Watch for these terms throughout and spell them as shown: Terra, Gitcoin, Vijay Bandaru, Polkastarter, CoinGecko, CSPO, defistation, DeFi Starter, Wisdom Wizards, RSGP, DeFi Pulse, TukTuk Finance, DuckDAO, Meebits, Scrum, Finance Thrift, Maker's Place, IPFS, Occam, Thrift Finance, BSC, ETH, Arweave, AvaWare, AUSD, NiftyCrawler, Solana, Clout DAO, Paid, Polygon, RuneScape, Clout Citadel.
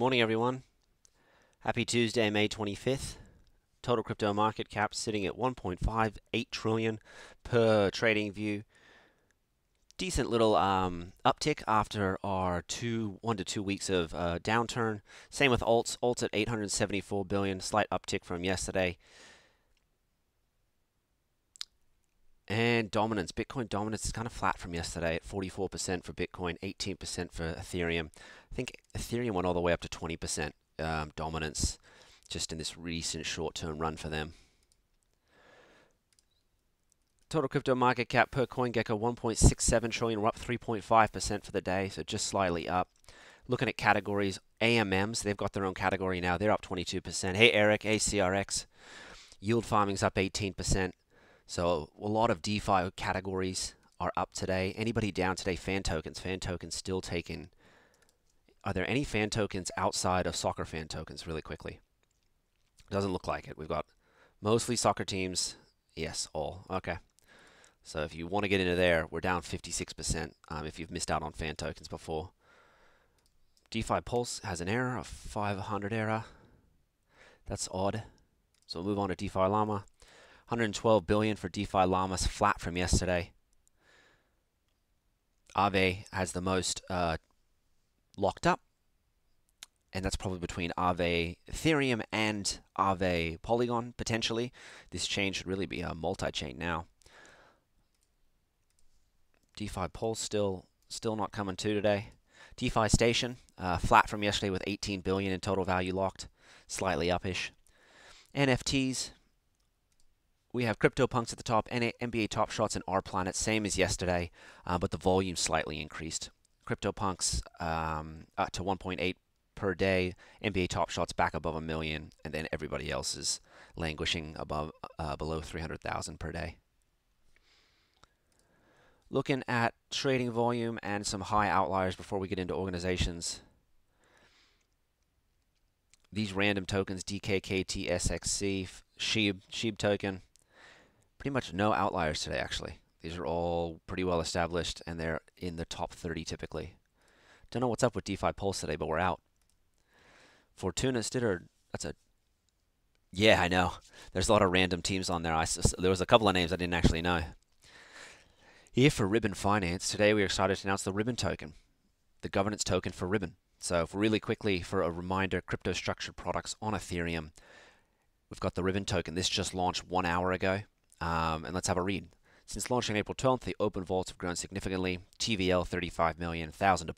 Morning everyone. Happy Tuesday, May 25th. Total crypto market cap sitting at 1.58 trillion per trading view. Decent little uptick after our 1 to 2 weeks of downturn. Same with alts. Alts at 874 billion, slight uptick from yesterday. And dominance. Bitcoin dominance is kind of flat from yesterday at 44% for Bitcoin, 18% for Ethereum. I think Ethereum went all the way up to 20% dominance just in this recent short-term run for them. Total crypto market cap per CoinGecko 1.67 trillion. We're up 3.5% for the day, so just slightly up. Looking at categories, AMMs, they've got their own category now. They're up 22%. Hey, Eric, ACRX. Yield farming's up 18%. So a lot of DeFi categories are up today. Anybody down today? Fan tokens. Fan tokens still taken. Are there any fan tokens outside of soccer fan tokens really quickly? Doesn't look like it. We've got mostly soccer teams. Yes, all. Okay. So if you want to get into there, we're down 56% if you've missed out on fan tokens before. DeFi Pulse has an error, a 500 error. That's odd. So we'll move on to DeFi Llama. 112 billion for DeFi Llamas, flat from yesterday. Aave has the most locked up, and that's probably between Aave Ethereum and Aave Polygon, potentially. This chain should really be a multi-chain now. DeFi Pulse still not coming to today. DeFi Station, flat from yesterday with 18 billion in total value locked, slightly upish. NFTs. We have CryptoPunks at the top, NBA Top Shots, and rPlanet, same as yesterday, but the volume slightly increased. CryptoPunks to 1.8 per day, NBA Top Shots back above 1 million, and then everybody else is languishing above below 300,000 per day. Looking at trading volume and some high outliers before we get into organizations. These random tokens, DKKT, SXC, SHIB token. Pretty much no outliers today, actually. These are all pretty well established, and they're in the top 30 typically. Don't know what's up with DeFi Pulse today, but we're out. Fortuna Stitter, that's a... Yeah, I know. There's a lot of random teams on there. There was a couple of names I didn't actually know. Here for Ribbon Finance, today we are excited to announce the Ribbon Token, the governance token for Ribbon. So really quickly, for a reminder, crypto-structured products on Ethereum, we've got the Ribbon Token. This just launched 1 hour ago. And let's have a read. Since launching April 12th, the open vaults have grown significantly. TVL 35 million, 1,000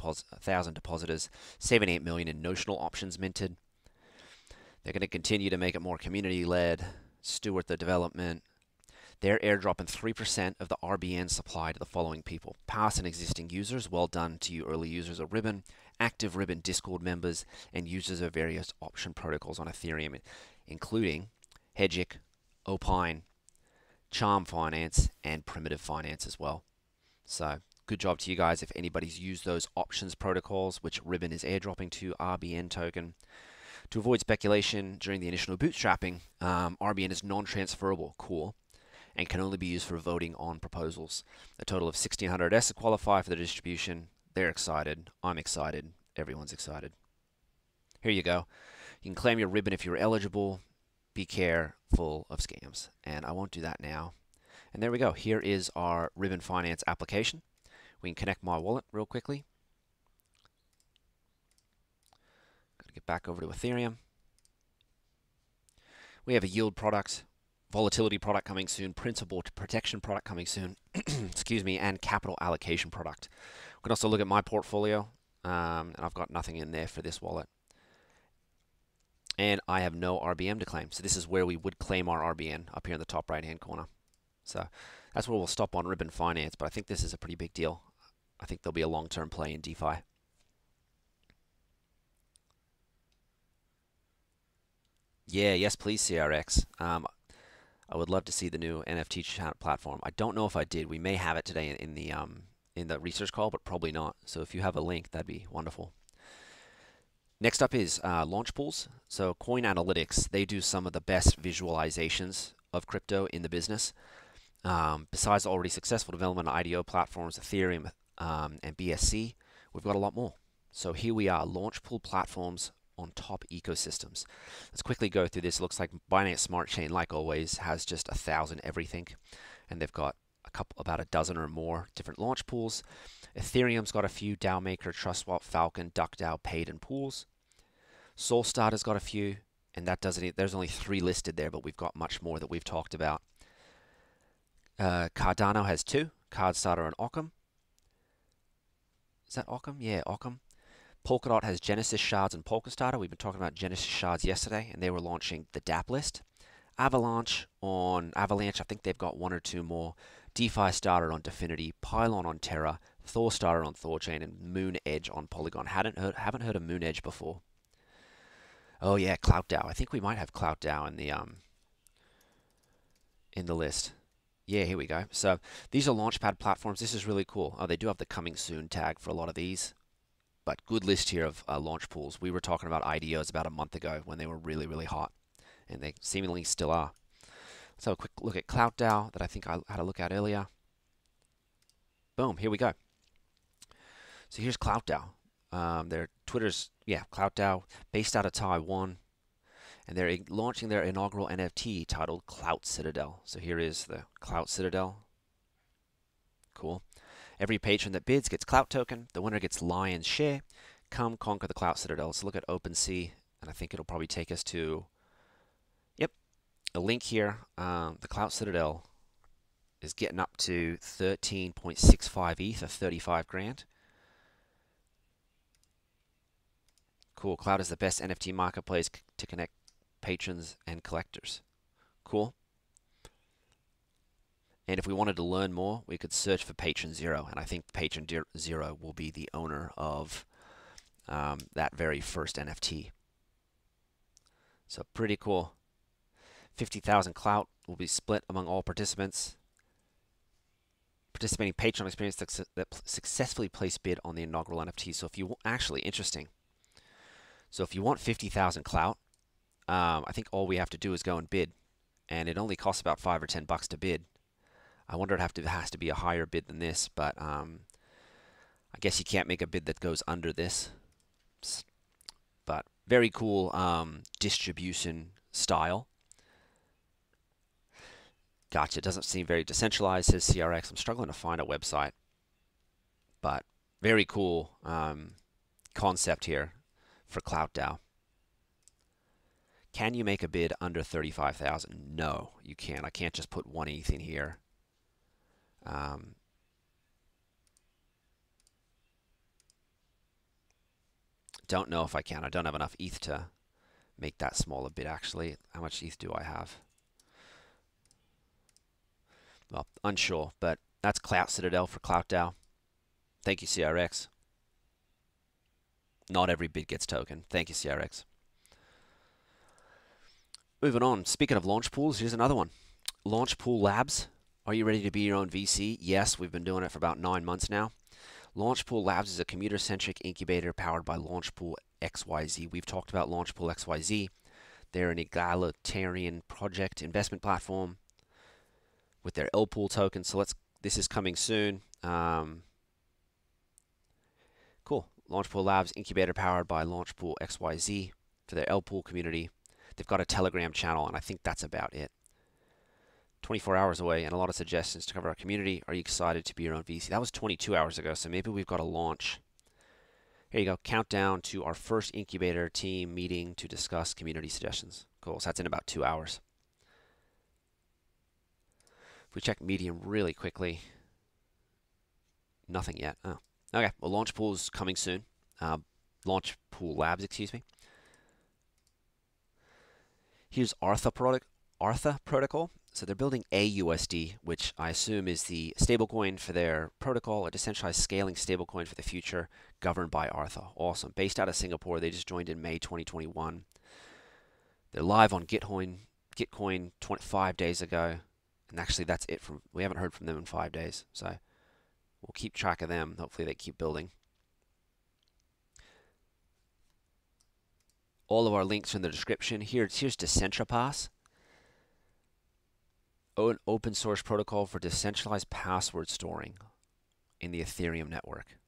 depositors, 78 million in notional options minted. They're going to continue to make it more community-led, steward the development. They're airdropping 3% of the RBN supply to the following people. Past and existing users, well done to you early users of Ribbon, active Ribbon Discord members, and users of various option protocols on Ethereum, including Hegic, Opine, Charm Finance, and Primitive Finance as well. So good job to you guys if anybody's used those options protocols, which Ribbon is airdropping to RBN token. To avoid speculation during the initial bootstrapping, RBN is non-transferable, cool, and can only be used for voting on proposals. A total of 1,600 ESSA qualify for the distribution. They're excited. I'm excited. Everyone's excited. Here you go. You can claim your ribbon if you're eligible. Be careful of scams. And I won't do that now. And there we go. Here is our Ribbon Finance application. We can connect my wallet real quickly. Got to get back over to Ethereum. We have a yield product, volatility product coming soon, principal protection product coming soon, excuse me, and capital allocation product. We can also look at my portfolio, and I've got nothing in there for this wallet. And I have no RBM to claim. So this is where we would claim our RBN, up here in the top right-hand corner. So that's where we'll stop on Ribbon Finance, but I think this is a pretty big deal. I think there'll be a long-term play in DeFi. Yeah, yes please, CRX. I would love to see the new NFT platform. I don't know if I did. We may have it today in the research call, but probably not. So if you have a link, that'd be wonderful. Next up is launch pools. So Coin Analytics, they do some of the best visualizations of crypto in the business. Besides already successful development of IDO platforms, Ethereum and BSC, we've got a lot more. So here we are, launch pool platforms on top ecosystems. Let's quickly go through this. It looks like Binance Smart Chain, like always, has just 1,000 everything, and they've got about a dozen or more different launch pools. Ethereum's got a few: DAOMaker, TrustWap, Falcon, DuckDAO, Paid, and Pools. Solstarter's got a few, and that doesn't. There's only 3 listed there, but we've got much more that we've talked about. Cardano has 2: Cardstarter and Occam. Is that Occam? Yeah, Occam. Polkadot has Genesis Shards and Polkastarter. We've been talking about Genesis Shards yesterday, and they were launching the DApp list. Avalanche, I think they've got 1 or 2 more. DeFi Starter on Definity, Pylon on Terra, Thor Starter on Thorchain, and Moon Edge on Polygon. Haven't heard of Moon Edge before. Oh yeah, Clout DAO. I think we might have Clout DAO in the list. Yeah, here we go. So these are Launchpad platforms. This is really cool. Oh, they do have the coming soon tag for a lot of these. But good list here of launch pools. We were talking about IDOs about a month ago when they were really, really hot, and they seemingly still are. Let's have a quick look at Clout DAO that I think I had a look at earlier. Boom, here we go. So here's Clout DAO. Their Twitter's, yeah, Clout DAO, based out of Taiwan, and they're launching their inaugural NFT titled Clout Citadel. So here is the Clout Citadel. Cool. Every patron that bids gets Clout Token. The winner gets Lion's Share. Come conquer the Clout Citadel. Let's look at OpenSea, and I think it'll probably take us to, yep, a link here. The Clout Citadel is getting up to 13.65 ETH or 35 grand. Cool. Clout is the best NFT marketplace to connect patrons and collectors. Cool. And if we wanted to learn more, we could search for Patron Zero, and I think Patron Zero will be the owner of that very first NFT. So pretty cool. 50,000 Clout will be split among all participants. Participating Patron experience that successfully placed bid on the inaugural NFT. So if you actually interesting. So if you want 50,000 Clout, I think all we have to do is go and bid, and it only costs about $5 or $10 to bid. I wonder it has to be a higher bid than this, but I guess you can't make a bid that goes under this. But very cool distribution style. Gotcha. It doesn't seem very decentralized, says CRX. I'm struggling to find a website, but very cool concept here for Clout DAO. Can you make a bid under 35,000? No, you can't. I can't just put 1 ETH in here. Don't know if I can. I don't have enough ETH to make that smaller bid, actually. How much ETH do I have? Well, unsure, but that's Clout Citadel for Clout DAO. Thank you, CRX. Not every bid gets token. Thank you, CRX. Moving on. Speaking of launch pools, here's another one. Launchpool Labs. Are you ready to be your own VC? Yes, we've been doing it for about 9 months now. Launchpool Labs is a commuter-centric incubator powered by Launchpool XYZ. We've talked about Launchpool XYZ. They're an egalitarian project investment platform with their L-Pool token. So this is coming soon. Cool. Launchpool Labs, incubator powered by Launchpool XYZ for their L-Pool community. They've got a Telegram channel, and I think that's about it. 24 hours away and a lot of suggestions to cover our community. Are you excited to be your own VC? That was 22 hours ago, so maybe we've got a launch. Here you go. Countdown to our first incubator team meeting to discuss community suggestions. Cool. So that's in about 2 hours. If we check Medium really quickly. Nothing yet. Oh. Okay. Well, Launchpool's coming soon. Launchpool Labs, excuse me. Here's Artha Protocol. So they're building AUSD, which I assume is the stablecoin for their protocol, a decentralized scaling stablecoin for the future, governed by Artha. Awesome. Based out of Singapore, they just joined in May 2021. They're live on Gitcoin 5 days ago, and actually that's it. We haven't heard from them in 5 days, so we'll keep track of them. Hopefully they keep building. All of our links are in the description. Here's DecentraPass. An open source protocol for decentralized password storing in the Ethereum network.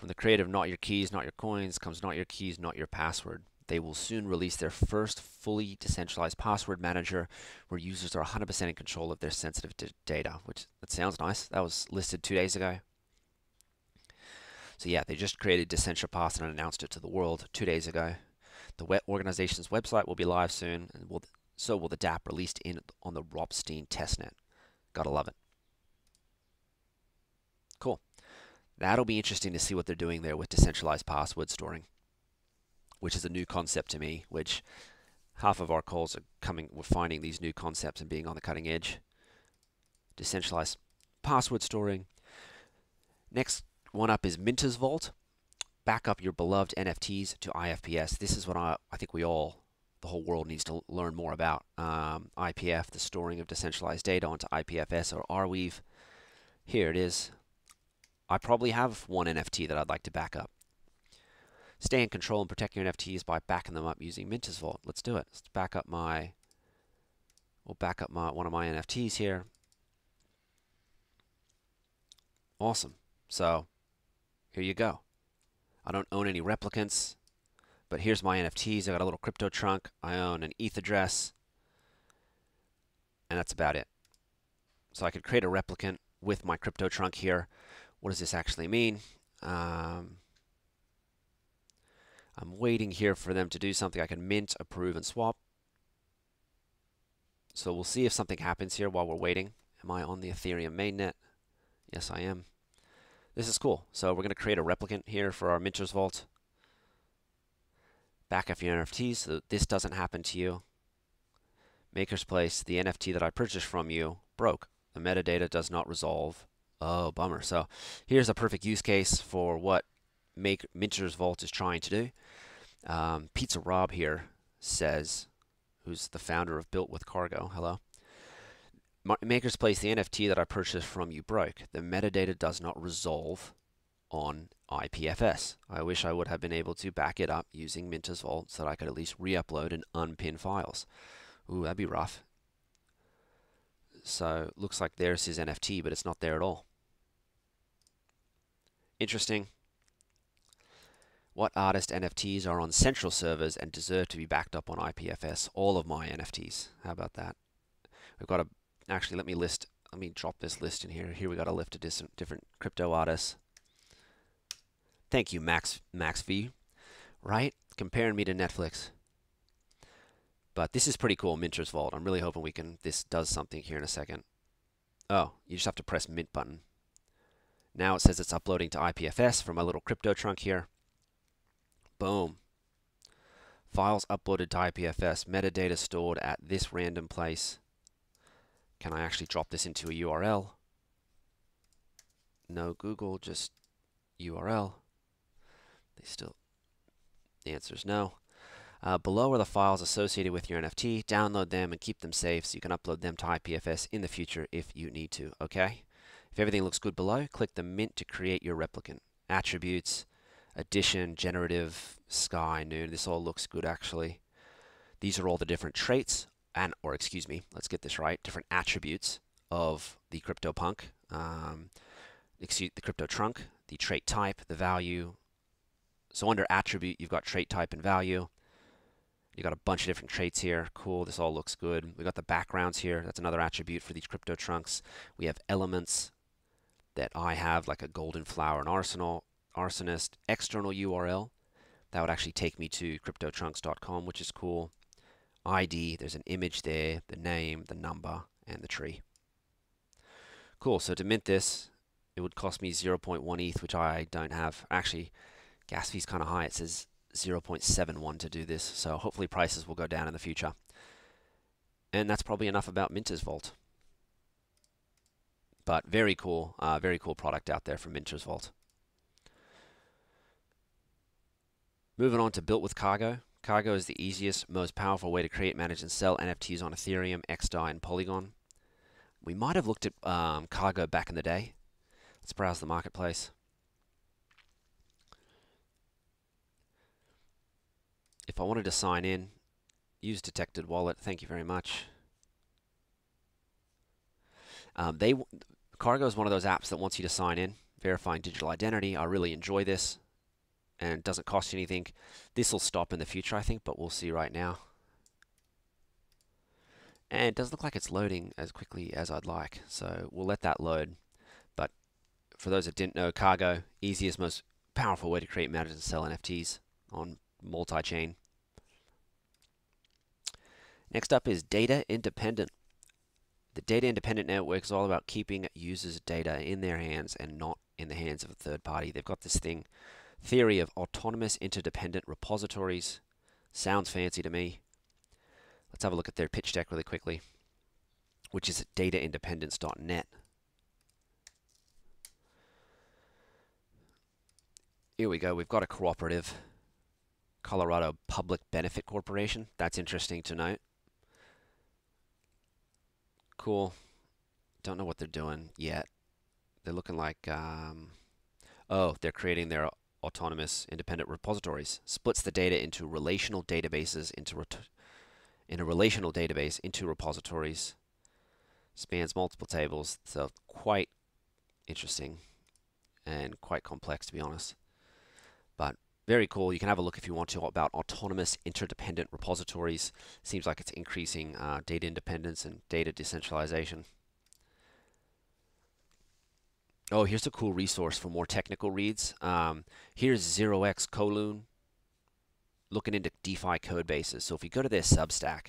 From the creative Not Your Keys, Not Your Coins comes Not Your Keys, Not Your Password. They will soon release their first fully decentralized password manager where users are 100% in control of their sensitive data, which that sounds nice. That was listed 2 days ago. So yeah, they just created DecentraPass and announced it to the world 2 days ago. The organization's website will be live soon, and so will the dApp released on the Ropstein testnet. Gotta love it. Cool. That'll be interesting to see what they're doing there with decentralized password storing, which is a new concept to me, which half of our calls are we're finding these new concepts and being on the cutting edge. Decentralized password storing. Next one up is Minter's Vault. Back up your beloved NFTs to IPFS. This is what I think the whole world needs to learn more about. IPF, the storing of decentralized data onto IPFS or Arweave. Here it is. I probably have one NFT that I'd like to back up. Stay in control and protect your NFTs by backing them up using Minter's Vault. Let's do it. Let's back up my, we'll back up my one of my NFTs here. Awesome. So here you go. I don't own any replicants, but here's my NFTs. I got a little Crypto Trunk. I own an ETH address, and that's about it. So I could create a replicant with my Crypto Trunk here. What does this actually mean? I'm waiting here for them to do something. I can mint, approve, and swap. So we'll see if something happens here while we're waiting. Am I on the Ethereum mainnet? Yes, I am. This is cool. So we're going to create a replicant here for our Minter's Vault. Back up your NFTs so that this doesn't happen to you. Maker's Place, the NFT that I purchased from you broke. The metadata does not resolve. Oh, bummer. So here's a perfect use case for what Minter's Vault is trying to do. Pizza Rob here says, who's the founder of Built with Cargo, hello. Maker's Place, the NFT that I purchased from you broke. The metadata does not resolve on IPFS. I wish I would have been able to back it up using Minter's Vault so that I could at least re-upload and unpin files. Ooh, that'd be rough. So looks like there's his NFT, but it's not there at all. Interesting. What artist NFTs are on central servers and deserve to be backed up on IPFS? All of my NFTs. How about that? We've got a actually, let me drop this list in here. Here we got a list of different crypto artists. Thank you, Max V. Right? Comparing me to Netflix. But this is pretty cool, Minter's Vault. I'm really hoping this does something here in a second. Oh, you just have to press mint button. Now it says it's uploading to IPFS from my little Crypto Trunk here. Boom. Files uploaded to IPFS. Metadata stored at this random place. Can I actually drop this into a URL? No Google, just URL. The answer is no. Below are the files associated with your NFT. Download them and keep them safe so you can upload them to IPFS in the future if you need to, okay? If everything looks good below, click the mint to create your replicant. Attributes, addition, generative, sky, noon. This all looks good, actually. These are all the different traits. Let's get this right, different attributes of the CryptoPunk, the Crypto Trunk, the trait type, the value. So under attribute, you've got trait type and value. You've got a bunch of different traits here. Cool, this all looks good. We've got the backgrounds here. That's another attribute for these Crypto Trunks. We have elements that I have, like a golden flower and arsonist. External URL, that would actually take me to cryptotrunks.com, which is cool. ID, there's an image there, the name, the number, and the tree. Cool, so to mint this, it would cost me 0.1 ETH, which I don't have. Actually, gas fee's kind of high. It says 0.71 to do this, so hopefully prices will go down in the future. And that's probably enough about Minter's Vault. But very cool product out there from Minter's Vault. Moving on to Built with Cargo. Cargo is the easiest, most powerful way to create, manage, and sell NFTs on Ethereum, XDAI, and Polygon. We might have looked at Cargo back in the day. Let's browse the marketplace. If I wanted to sign in, use Detected Wallet. Thank you very much. Cargo is one of those apps that wants you to sign in. verifying digital identity. I really enjoy this, and it doesn't cost you anything. This will stop in the future, I think, but we'll see right now. And it doesn't look like it's loading as quickly as I'd like, so we'll let that load. But for those that didn't know, Cargo, easiest, most powerful way to create, manage, and sell NFTs on multi-chain. Next up is Data Independent. The Data Independent Network is all about keeping users' data in their hands and not in the hands of a third party. They've got this thing, theory of autonomous interdependent repositories. Sounds fancy to me. Let's have a look at their pitch deck really quickly, which is at dataindependence.net. Here we go. We've got a cooperative, Colorado Public Benefit Corporation. That's interesting to note. Cool. Don't know what they're doing yet. They're looking like, oh, they're creating their autonomous independent repositories. Splits the data into relational databases, in a relational database into repositories. Spans multiple tables. So quite interesting and quite complex, to be honest. But very cool. You can have a look if you want to about autonomous interdependent repositories. Seems like it's increasing data independence and data decentralization. Oh, here's a cool resource for more technical reads. Here's 0xKoloon looking into DeFi code bases. So if you go to their Substack,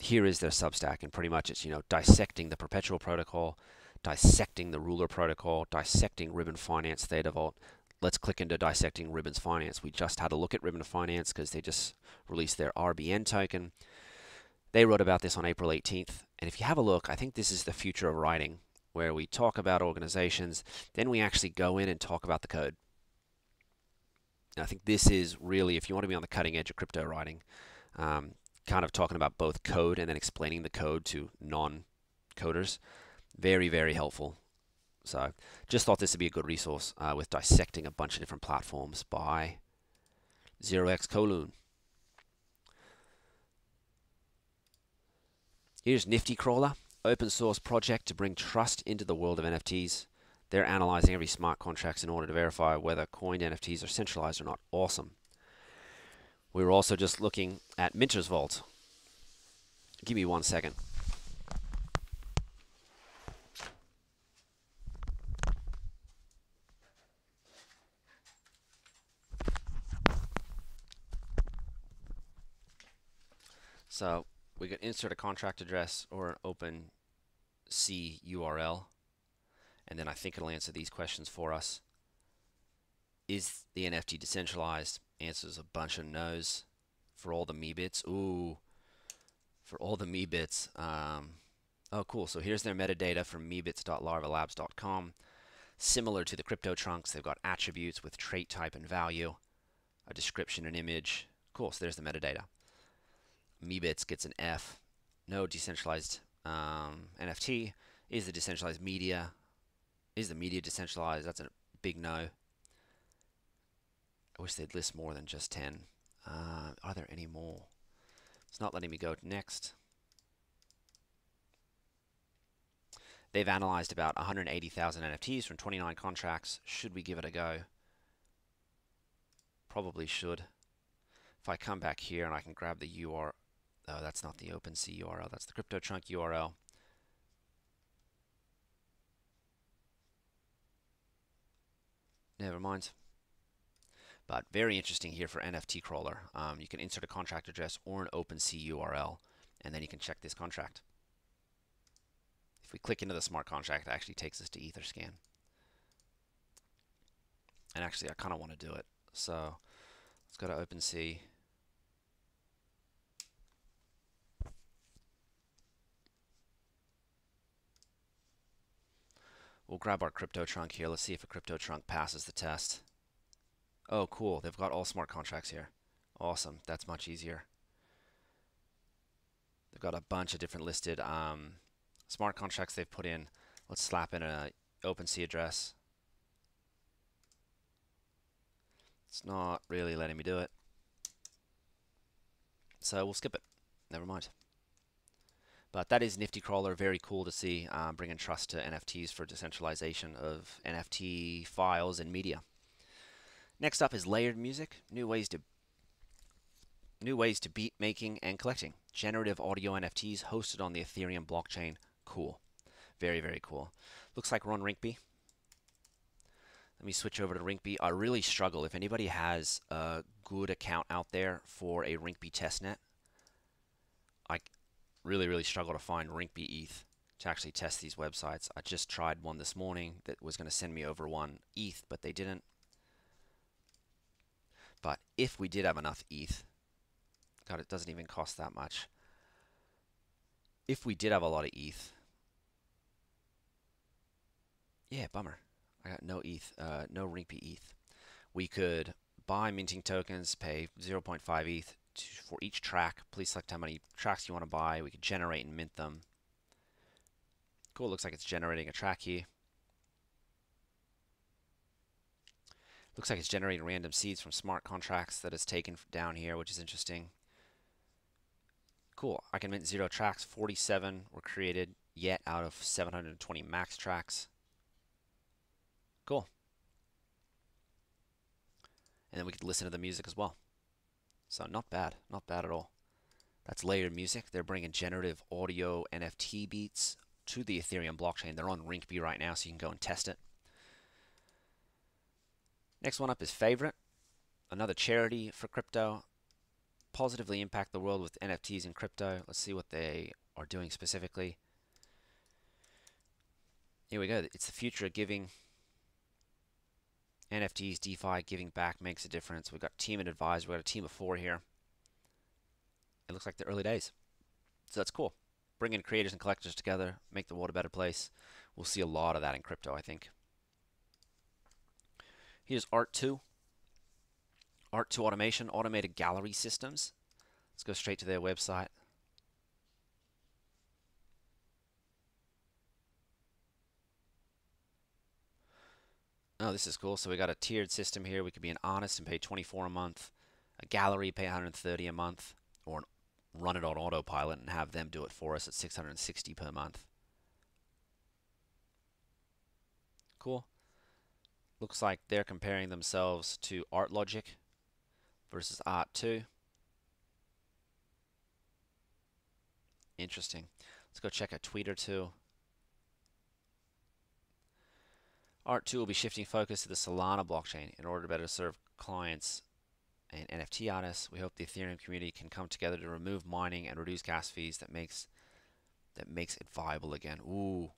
here is their Substack, and pretty much it's, you know, dissecting the Perpetual Protocol, dissecting the Ruler Protocol, dissecting Ribbon Finance, Theta Vault. Let's click into dissecting Ribbon's Finance. We just had a look at Ribbon Finance because they just released their RBN token. They wrote about this on April 18th. And if you have a look, I think this is the future of writing, where we talk about organizations, then we actually go in and talk about the code. And I think this is really, if you want to be on the cutting edge of crypto writing, kind of talking about both code and then explaining the code to non-coders, very, very helpful. So just thought this would be a good resource with dissecting a bunch of different platforms by 0xKoloon. Here's NiftyCrawler, open source project to bring trust into the world of NFTs. They're analyzing every smart contract in order to verify whether coined NFTs are centralized or not. Awesome. We were also just looking at Minter's Vault. Give me 1 second. So we could insert a contract address or an OpenSea URL, and then I think it'll answer these questions for us. Is the NFT decentralized? Answers a bunch of no's for all the Meebits. Ooh, for all the Meebits. Oh, cool. So here's their metadata from meebits.larvalabs.com. Similar to the Crypto Trunks, they've got attributes with trait type and value, a description and image. Cool. So there's the metadata. Meebits gets an F. No decentralized NFT. Is the decentralized media? Is the media decentralized? That's a big no. I wish they'd list more than just 10. Are there any more? It's not letting me go to next. They've analyzed about 180,000 NFTs from 29 contracts. Should we give it a go? Probably should. If I come back here and I can grab the URL, oh, that's not the OpenSea URL, that's the CryptoTrunk URL. Never mind. But very interesting here for NiftyCrawler. You can insert a contract address or an OpenSea URL, and then you can check this contract. If we click into the smart contract, it actually takes us to Etherscan. And actually, I kind of want to do it. So let's go to OpenSea. We'll grab our Crypto Trunk here. Let's see if a Crypto Trunk passes the test. Oh, cool. They've got all smart contracts here. Awesome. That's much easier. They've got a bunch of different listed smart contracts they've put in. Let's slap in an OpenSea address. It's not really letting me do it. So we'll skip it. Never mind. But that is NiftyCrawler. Very cool to see, bringing trust to NFTs for decentralization of NFT files and media. Next up is Layered Music, new ways to beat making and collecting. Generative audio NFTs hosted on the Ethereum blockchain. Cool. Very, very cool. Looks like we're on Rinkeby. Let me switch over to Rinkeby. I really struggle. If anybody has a good account out there for a Rinkeby testnet, I really struggle to find Rinkeby ETH to actually test these websites. I just tried one this morning that was going to send me over one ETH, but they didn't. But if we did have enough ETH, God, it doesn't even cost that much. If we did have a lot of ETH, yeah, bummer. I got no ETH, no Rinkeby ETH. We could buy minting tokens, pay 0.5 ETH for each track. Please select how many tracks you want to buy. We could generate and mint them. Cool, looks like it's generating a track here. Looks like it's generating random seeds from smart contracts that is taken down here, which is interesting. Cool, I can mint 0 tracks. 47 were created yet out of 720 max tracks. Cool. And then we could listen to the music as well. So not bad, not bad at all. That's Layered Music. They're bringing generative audio NFT beats to the Ethereum blockchain. They're on Rinkeby right now, so you can go and test it. Next one up is Favorite, another charity for crypto. Positively impact the world with NFTs and crypto. Let's see what they are doing specifically. Here we go. It's the future of giving. NFTs, DeFi, giving back makes a difference. We've got team and advisor. We've got a team of 4 here. It looks like the early days. So that's cool. Bringing creators and collectors together, make the world a better place. We'll see a lot of that in crypto, I think. Here's Art2. Art2 Automation, automated gallery systems. Let's go straight to their website. Oh, this is cool. So we got a tiered system here. We could be an artist and pay $24 a month, a gallery pay $130 a month, or run it on autopilot and have them do it for us at $660 per month. Cool. Looks like they're comparing themselves to ArtLogic versus Art2. Interesting. Let's go check a tweet or two. Art2 will be shifting focus to the Solana blockchain in order to better serve clients and NFT artists. We hope the Ethereum community can come together to remove mining and reduce gas fees. That makes it viable again. Ooh.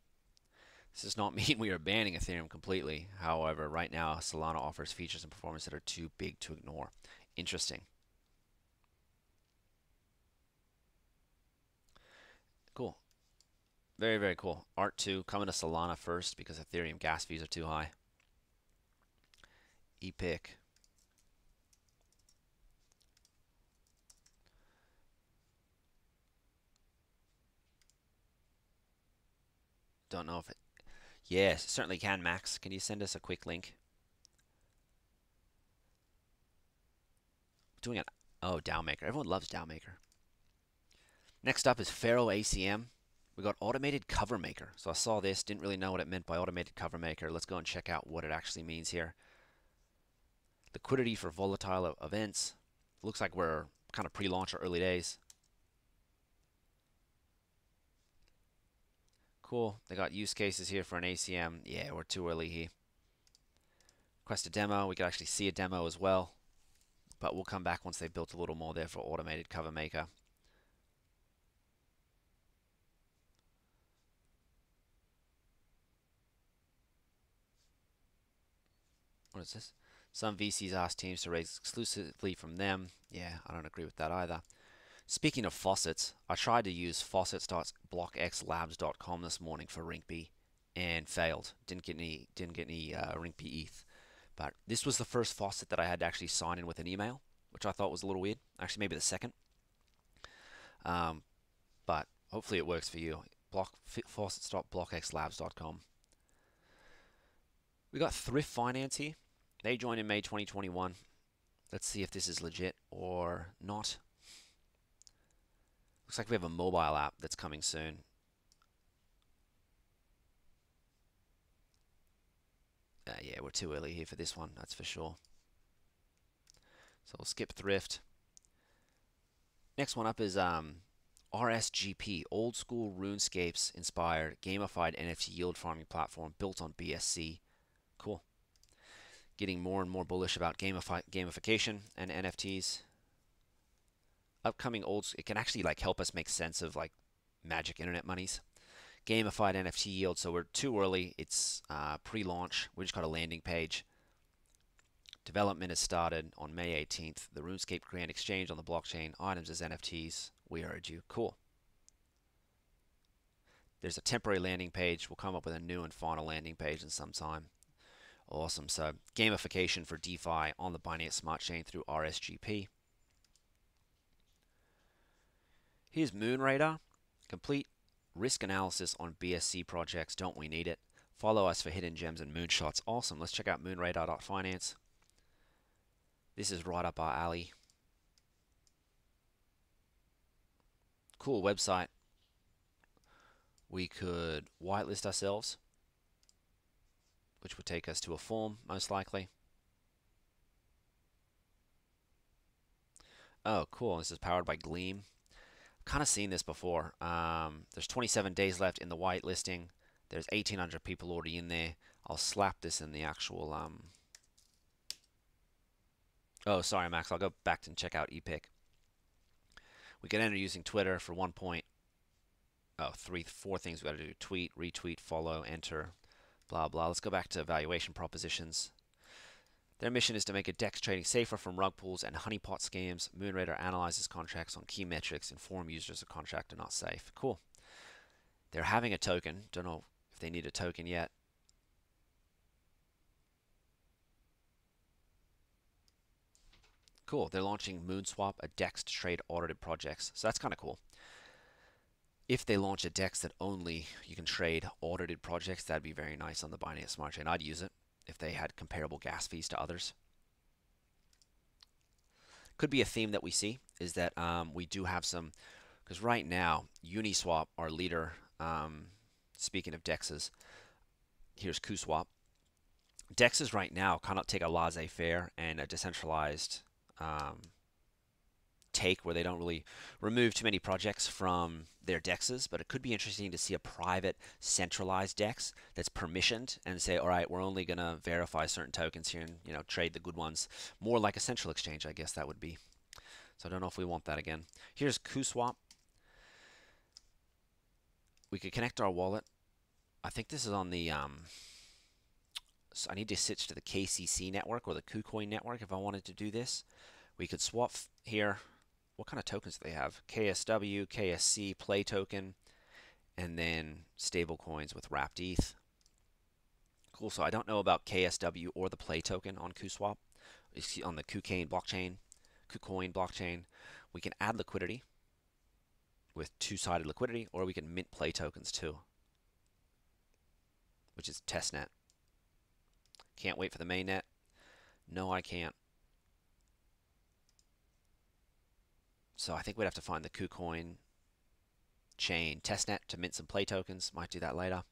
This does not mean we are banning Ethereum completely. However, right now Solana offers features and performance that are too big to ignore. Interesting. Cool. Very, very cool. Art2 coming to Solana first because Ethereum gas fees are too high. Epic. Don't know if it... Yes, it certainly can, Max. Can you send us a quick link? Doing it... Oh, DAOMaker. Everyone loves DAOMaker. Next up is Pharaoh ACM. We got automated cover maker. So I saw this, didn't really know what it meant by automated cover maker. Let's go and check out what it actually means here. Liquidity for volatile events. Looks like we're kind of pre-launch or early days. Cool. They got use cases here for an ACM. Yeah, we're too early here. Request a demo. We could actually see a demo as well. But we'll come back once they've built a little more there for automated cover maker. What is this? Some VCs ask teams to raise exclusively from them. Yeah, I don't agree with that either. Speaking of faucets, I tried to use faucets.blockxlabs.com this morning for Rinkeby and failed. Didn't get any Rinkeby ETH. But this was the first faucet that I had to actually sign in with an email, which I thought was a little weird. Actually, maybe the second. But hopefully it works for you. Faucets.blockxlabs.com. We got Thrift Finance here. They joined in May 2021. Let's see if this is legit or not. Looks like we have a mobile app that's coming soon. Yeah, we're too early here for this one, that's for sure. So we'll skip Thrift. Next one up is RSGP, old school RuneScapes inspired gamified NFT yield farming platform built on BSC. Cool. Getting more and more bullish about gamification and NFTs. Upcoming it can actually like help us make sense of like magic internet monies. Gamified NFT yield, so we're too early. It's pre-launch. We just got a landing page. Development has started on May 18th. The RuneScape Grand Exchange on the blockchain. Items as NFTs. We heard you. Cool. There's a temporary landing page. We'll come up with a new and final landing page in some time. Awesome. So gamification for DeFi on the Binance Smart Chain through RSGP. Here's Moon Radar. Complete risk analysis on BSC projects. Don't we need it? Follow us for hidden gems and moonshots. Awesome. Let's check out moonradar.finance. This is right up our alley. Cool website. We could whitelist ourselves, which would take us to a form, most likely. Oh, cool. This is powered by Gleam. Kind of seen this before. There's 27 days left in the whitelisting. There's 1,800 people already in there. I'll slap this in the actual... Oh, sorry, Max. I'll go back and check out ePic. We can enter using Twitter for 1 point. Oh, four things we got to do. Tweet, retweet, follow, enter, blah, blah. Let's go back to valuation propositions. Their mission is to make DEX trading safer from rug pulls and honeypot scams. Moonradar analyzes contracts on key metrics, inform users of contracts are not safe. Cool. They're having a token. Don't know if they need a token yet. Cool. They're launching Moonswap, a DEX to trade audited projects. So that's kind of cool. If they launch a DEX that only you can trade audited projects, that'd be very nice on the Binance Smart Chain. I'd use it if they had comparable gas fees to others. Could be a theme that we see is that we do have some, because right now Uniswap, our leader, speaking of DEXs, here's KuSwap. DEXs right now kind of take a laissez-faire and a decentralized take where they don't really remove too many projects from their DEXs, but it could be interesting to see a private centralized DEX that's permissioned and say, all right, we're only going to verify certain tokens here and, you know, trade the good ones. More like a central exchange, I guess that would be. So I don't know if we want that again. Here's KuSwap. We could connect our wallet. I think this is on the... so I need to switch to the KCC network or the KuCoin network if I wanted to do this. We could swap here. What kind of tokens do they have? KSW, KSC, Play Token, and then stable coins with wrapped ETH. Cool. So I don't know about KSW or the Play Token on KuSwap. You see on the KuCoin blockchain. We can add liquidity with two-sided liquidity, or we can mint Play Tokens too, which is testnet. Can't wait for the mainnet. No, I can't. So I think we'd have to find the KuCoin chain testnet to mint some Play Tokens. Might do that later.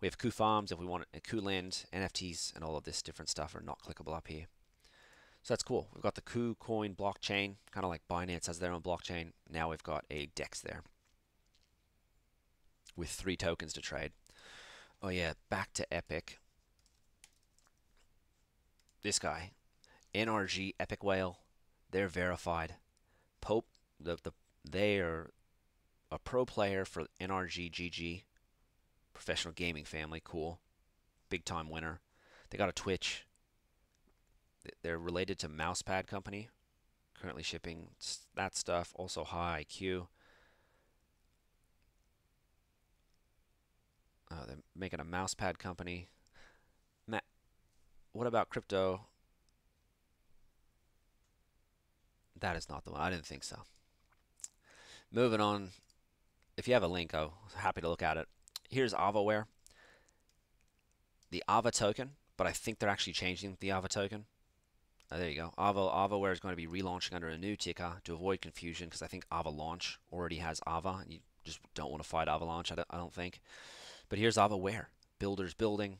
We have KuFarms if we want it, KuLend, NFTs, and all of this different stuff are not clickable up here. So that's cool. We've got the KuCoin blockchain, kind of like Binance has their own blockchain. Now we've got a DEX there with 3 tokens to trade. Oh yeah, back to Epic. This guy, NRG Epic Whale, they're verified. Pope, they are a pro player for NRG GG, professional gaming family, cool, big time winner. They got a Twitch. They're related to Mousepad Company, currently shipping that stuff. Also high IQ. Oh, they're making a Mousepad Company. What about crypto? That is not the one. I didn't think so. Moving on. If you have a link, I'm happy to look at it. Here's AvaWare. The Ava token, but I think they're actually changing the Ava token. Oh, there you go. AvaWare is going to be relaunching under a new ticker to avoid confusion, because I think AvaLaunch already has Ava. You just don't want to fight Avalanche, I don't think. But here's AvaWare. Builders building.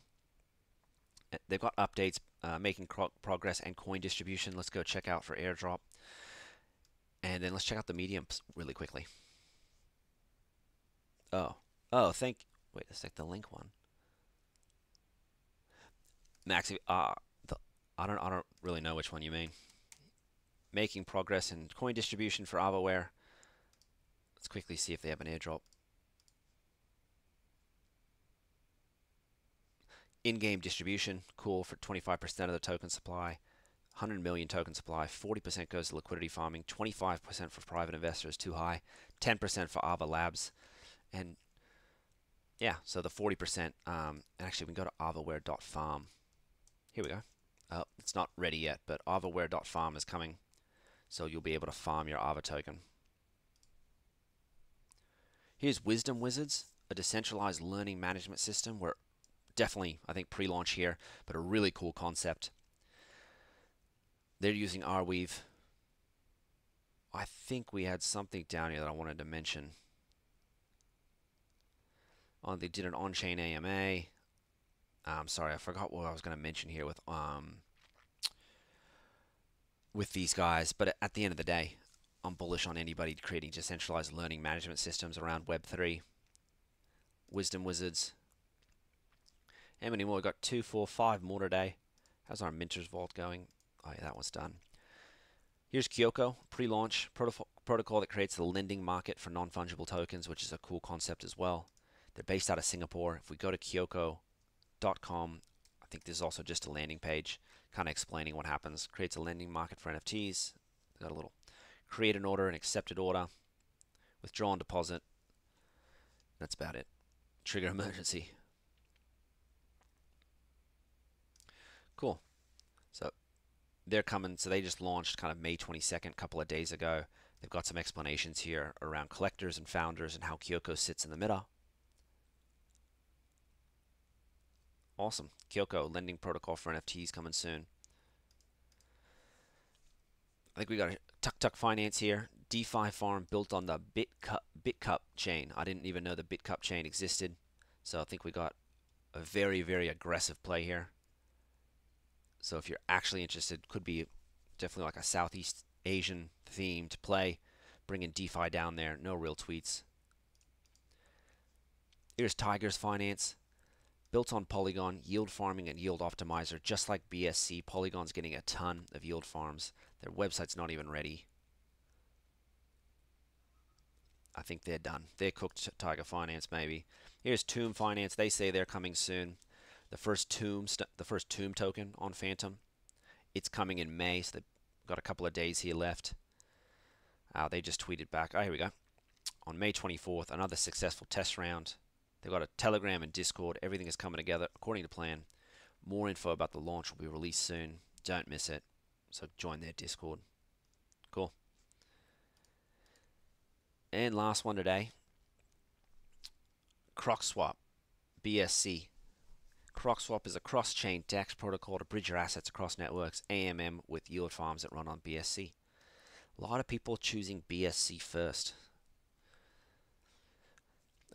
They've got updates, making progress, and coin distribution. Let's go check out for airdrop. And then let's check out the mediums really quickly. Oh, thank... Wait a sec, the link one. Maxi... I don't really know which one you mean. Making progress in coin distribution for AvaWare. Let's quickly see if they have an airdrop. In-game distribution, cool, for 25% of the token supply, 100 million token supply, 40% goes to liquidity farming, 25% for private investors, too high, 10% for Ava Labs, and yeah, so the 40%, and actually we can go to avaware.farm. Here we go. It's not ready yet, but avaware.farm is coming, so you'll be able to farm your Ava token. Here's Wisdom Wizards, a decentralized learning management system where definitely, I think, pre-launch here, but a really cool concept. They're using Arweave. I think we had something down here that I wanted to mention. Oh, they did an on-chain AMA. I'm sorry, I forgot what I was going to mention here with these guys. But at the end of the day, I'm bullish on anybody creating decentralized learning management systems around Web3. Wisdom Wizards. How many more? We've got 2, 4, 5 more today. How's our Minter's Vault going? Oh, yeah, that one's done. Here's Kyoko, pre-launch protocol that creates the lending market for non-fungible tokens, which is a cool concept as well. They're based out of Singapore. If we go to kyoko.com, I think this is also just a landing page, kind of explaining what happens. Creates a lending market for NFTs. They've got a little create an order, an accepted order, withdrawn deposit. That's about it. Trigger emergency. Cool. So they're coming. So they just launched kind of May 22nd, a couple of days ago. They've got some explanations here around collectors and founders and how Kyoko sits in the middle. Awesome. Kyoko, lending protocol for NFTs coming soon. I think we got a Tuk-Tuk Finance here. DeFi farm built on the BitCup chain. I didn't even know the BitCup chain existed. So I think we got a very, very aggressive play here. So if you're actually interested, could be definitely like a Southeast Asian themed play, bringing DeFi down there. No real tweets. Here's Tiger's Finance, built on Polygon, yield farming and yield optimizer. Just like BSC, Polygon's getting a ton of yield farms. Their website's not even ready. I think they're done. They're cooked. Tiger Finance maybe. Here's Tomb Finance. They say they're coming soon. The first tomb token on Phantom. It's coming in May, so they've got a couple of days here left. They just tweeted back. Oh, here we go. On May 24th, another successful test round. They've got a Telegram and Discord. Everything is coming together according to plan. More info about the launch will be released soon. Don't miss it. So join their Discord. Cool. And last one today. CrocSwap, BSC. CrocSwap is a cross-chain DEX protocol to bridge your assets across networks, AMM with yield farms that run on BSC. A lot of people choosing BSC first.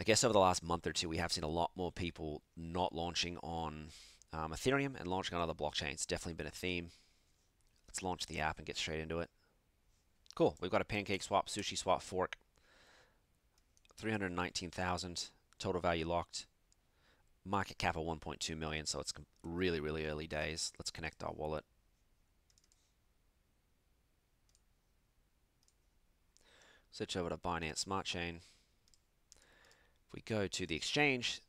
I guess over the last month or two, we have seen a lot more people not launching on Ethereum and launching on other blockchains. It's definitely been a theme. Let's launch the app and get straight into it. Cool. We've got a pancake swap, sushi swap, fork. 319,000 total value locked. Market cap of 1.2 million, so it's really, really early days. Let's connect our wallet. Switch over to Binance Smart Chain. If we go to the exchange,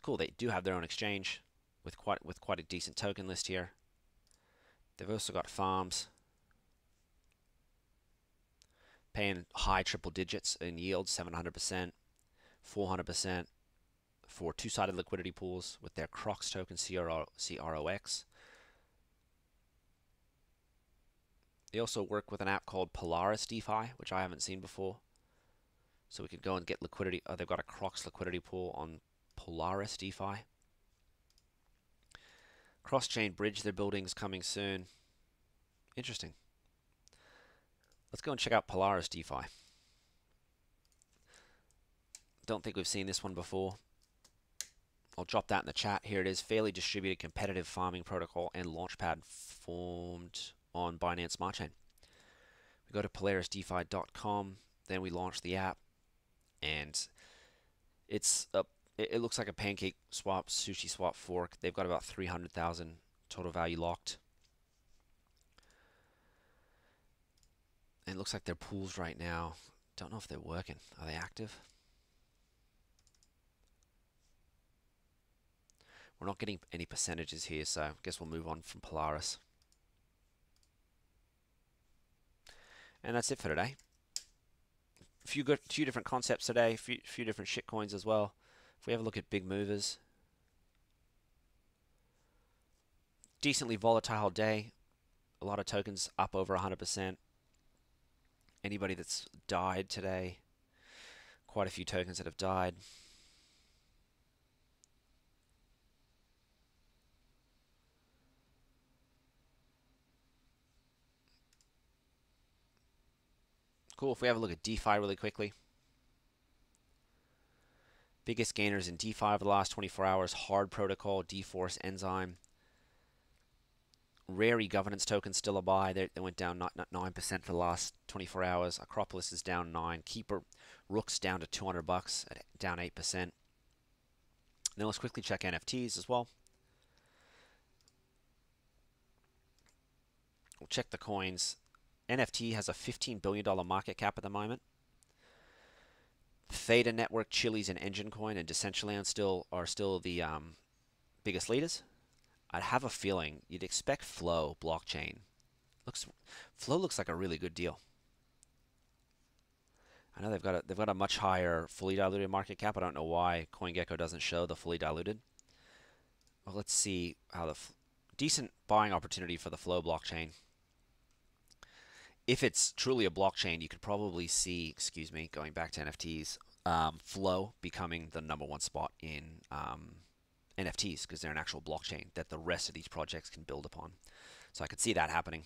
cool, they do have their own exchange with quite a decent token list here. They've also got farms, paying high triple digits in yield, 700%, 400%. For two-sided liquidity pools with their CROX token, CROX. They also work with an app called Polaris DeFi, which I haven't seen before. So we could go and get liquidity. Oh, they've got a CROX liquidity pool on Polaris DeFi. Cross-chain bridge they're building is coming soon. Interesting. Let's go and check out Polaris DeFi. Don't think we've seen this one before. I'll drop that in the chat. Here it is. Fairly distributed competitive farming protocol and launchpad formed on Binance Smart Chain. We go to PolarisDeFi.com. Then we launch the app. And it's a, it looks like a pancake swap, sushi swap fork. They've got about 300,000 total value locked. And it looks like their pools right now. Don't know if they're working. Are they active? We're not getting any percentages here, so I guess we'll move on from Polaris. And that's it for today. A few different concepts today, a few different shitcoins as well. If we have a look at big movers. Decently volatile day. A lot of tokens up over 100%. Anybody that's died today. Quite a few tokens that have died. Cool, if we have a look at DeFi really quickly. Biggest gainers in DeFi over the last 24 hours, Hard Protocol, DeForce, Enzyme. Rary governance tokens still a buy. They went down 9% for the last 24 hours. Acropolis is down 9. Keeper Rook's down to 200 bucks, down 8%. Now let's quickly check NFTs as well. We'll check the coins. NFT has a $15 billion market cap at the moment. Theta Network, Chili's, and Engine Coin and Decentraland are still the biggest leaders. I'd have a feeling you'd expect Flow blockchain. Flow looks like a really good deal. I know they've got a much higher fully diluted market cap. I don't know why CoinGecko doesn't show the fully diluted. Well, let's see how the decent buying opportunity for the Flow blockchain. If it's truly a blockchain, you could probably see, excuse me, going back to NFTs, Flow becoming the #1 spot in NFTs because they're an actual blockchain that the rest of these projects can build upon. So I could see that happening,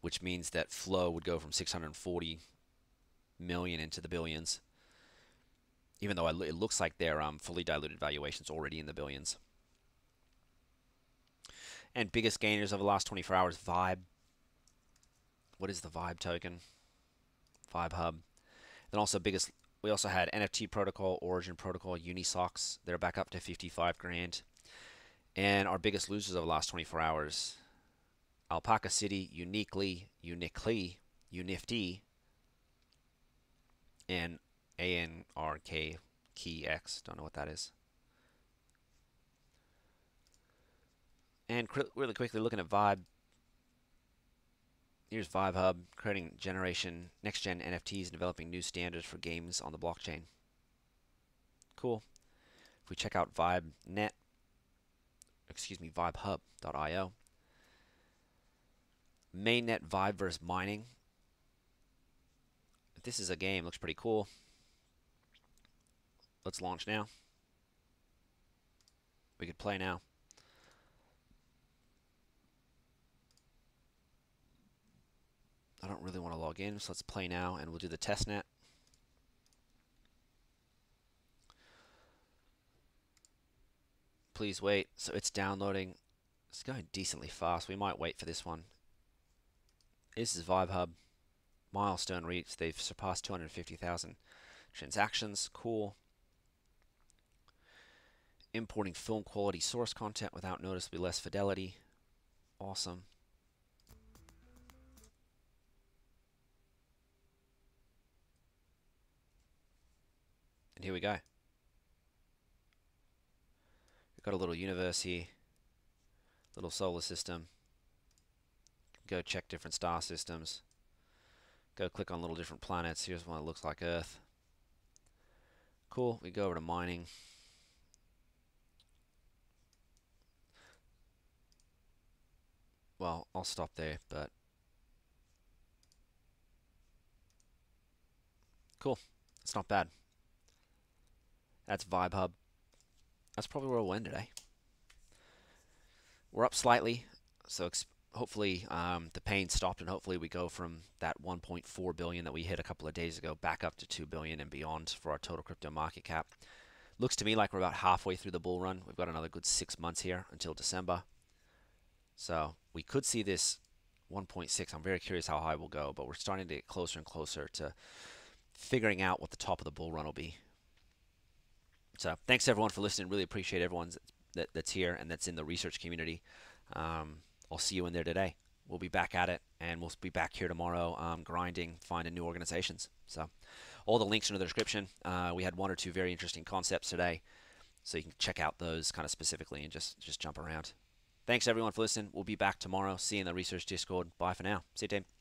which means that Flow would go from 640 million into the billions, even though it looks like their fully diluted valuation's already in the billions. And biggest gainers over the last 24 hours, Vibe. What is the Vibe token? Vibe Hub. Then also biggest, we also had NFT Protocol, Origin Protocol, Unisocks. They're back up to 55 grand. And our biggest losers of the last 24 hours, Alpaca City, Unifty, and ANRKKX. Don't know what that is. And really quickly looking at Vibe. Here's Vibe Hub, creating next-gen NFTs and developing new standards for games on the blockchain. Cool. If we check out VibeHub.io. Mainnet Vibe versus mining. If this is a game, looks pretty cool. Let's launch now. We could play now. I don't really want to log in, so let's play now, and we'll do the testnet. Please wait. So it's downloading. It's going decently fast. We might wait for this one. This is Vibe Hub. Milestone reach. They've surpassed 250,000 transactions. Cool. Importing film quality source content without noticeably less fidelity. Awesome. And here we go. We've got a little universe here, little solar system. Go check different star systems. Go click on little different planets. Here's one that looks like Earth. Cool. We go over to mining. Well, I'll stop there, but cool. It's not bad. That's Vibe Hub. That's probably where we'll end today. We're up slightly, so hopefully the pain stopped, and hopefully we go from that 1.4 billion that we hit a couple of days ago back up to 2 billion and beyond for our total crypto market cap. Looks to me like we're about halfway through the bull run. We've got another good 6 months here until December. So we could see this 1.6. I'm very curious how high we'll go, but we're starting to get closer and closer to figuring out what the top of the bull run will be. So thanks everyone for listening. Really appreciate everyone that's here and that's in the research community. I'll see you in there today. We'll be back at it, and we'll be back here tomorrow grinding, finding new organizations. So all the links are in the description. We had one or two very interesting concepts today, so you can check out those kind of specifically and just jump around. Thanks everyone for listening. We'll be back tomorrow. See you in the research Discord. Bye for now. See you, team.